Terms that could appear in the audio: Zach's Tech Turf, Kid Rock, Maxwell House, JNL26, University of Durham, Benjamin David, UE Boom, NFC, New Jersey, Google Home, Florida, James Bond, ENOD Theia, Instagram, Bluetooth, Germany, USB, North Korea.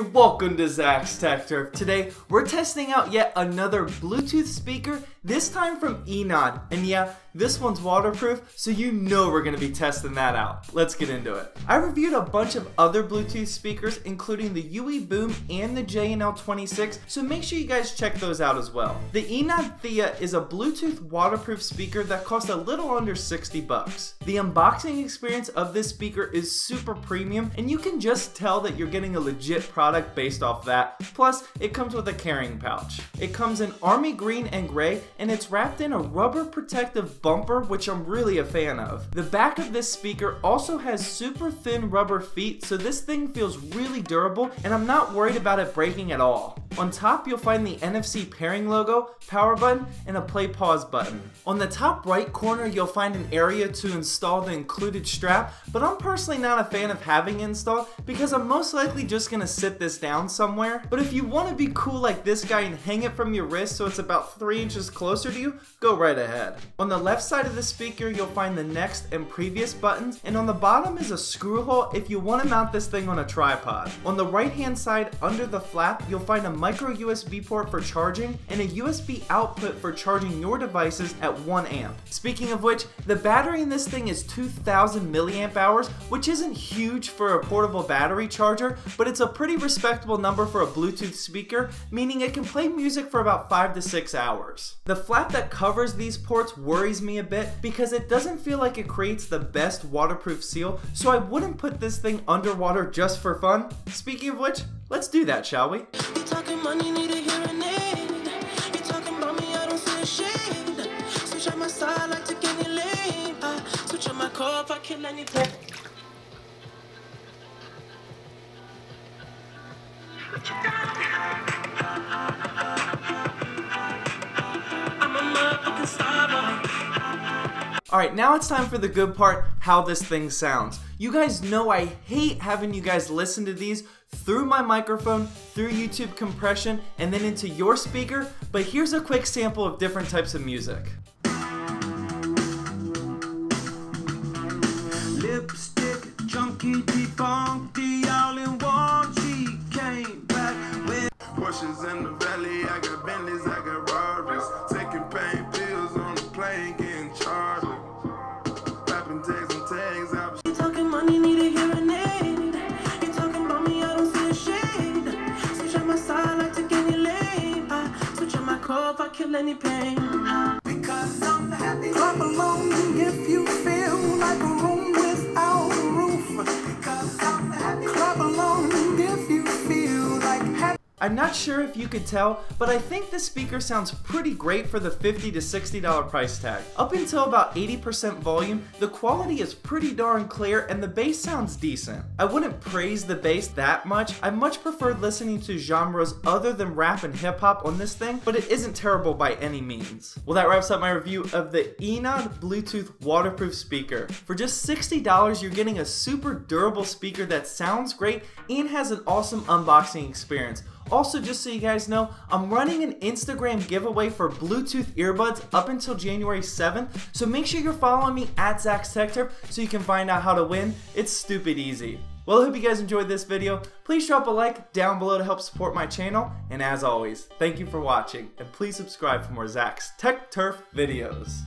Hey, welcome to Zach's Tech Turf. Today, we're testing out yet another Bluetooth speaker, this time from ENOD. And yeah, this one's waterproof, so you know we're gonna be testing that out. Let's get into it. I reviewed a bunch of other Bluetooth speakers, including the UE Boom and the JNL26, so make sure you guys check those out as well. The ENOD Theia is a Bluetooth waterproof speaker that costs a little under 60 bucks. The unboxing experience of this speaker is super premium, and you can just tell that you're getting a legit product based off that. Plus, it comes with a carrying pouch. It comes in army green and gray, and it's wrapped in a rubber protective bumper, which I'm really a fan of. The back of this speaker also has super thin rubber feet, so this thing feels really durable, and I'm not worried about it breaking at all. On top, you'll find the NFC pairing logo, power button, and a play pause button. On the top right corner, you'll find an area to install the included strap, but I'm personally not a fan of having installed because I'm most likely just gonna sit this down somewhere. But if you wanna be cool like this guy and hang it from your wrist so it's about 3 inches closer to you, go right ahead. On the left side of the speaker, you'll find the next and previous buttons, and on the bottom is a screw hole if you wanna mount this thing on a tripod. On the right hand side, under the flap, you'll find a micro USB port for charging and a USB output for charging your devices at 1 amp. Speaking of which, the battery in this thing is 2,000 milliamp hours, which isn't huge for a portable battery charger, but it's a pretty respectable number for a Bluetooth speaker, meaning it can play music for about 5 to 6 hours. The flap that covers these ports worries me a bit because it doesn't feel like it creates the best waterproof seal, so I wouldn't put this thing underwater just for fun. Speaking of which, let's do that, shall we? Money need a hearing aid. You talking about me, I don't see a shade. Switch on my side, like to get any lane. I switch on my car if I kill anything. I'm a motherfucking star boy. Alright, now it's time for the good part, how this thing sounds. You guys know I hate having you guys listen to these through my microphone, through YouTube compression, and then into your speaker, but here's a quick sample of different types of music. Lipstick, junkie, debunk, the all in one, she came back with pushes in the valley, I got Bentleys, I got Robins, taking pain pills on the plane, getting charged, rapping tags and tags, I'm talking money, need a hearing aid. Any pain because I'm happy. Clap along if you feel like a room without a roof. Because I'm happy. Clap along if you feel like happy. I'm not sure if you could tell, but I think this speaker sounds pretty great for the $50 to $60 price tag. Up until about 80% volume, the quality is pretty darn clear and the bass sounds decent. I wouldn't praise the bass that much. I much preferred listening to genres other than rap and hip hop on this thing, but it isn't terrible by any means. Well, that wraps up my review of the ENOD Bluetooth waterproof speaker. For just $60, you're getting a super durable speaker that sounds great and has an awesome unboxing experience. Also, just so you guys know, I'm running an Instagram giveaway for Bluetooth earbuds up until January 7th, so make sure you're following me at Zach's Tech Turf so you can find out how to win. It's stupid easy. Well, I hope you guys enjoyed this video. Please drop a like down below to help support my channel, and as always, thank you for watching, and please subscribe for more Zach's Tech Turf videos.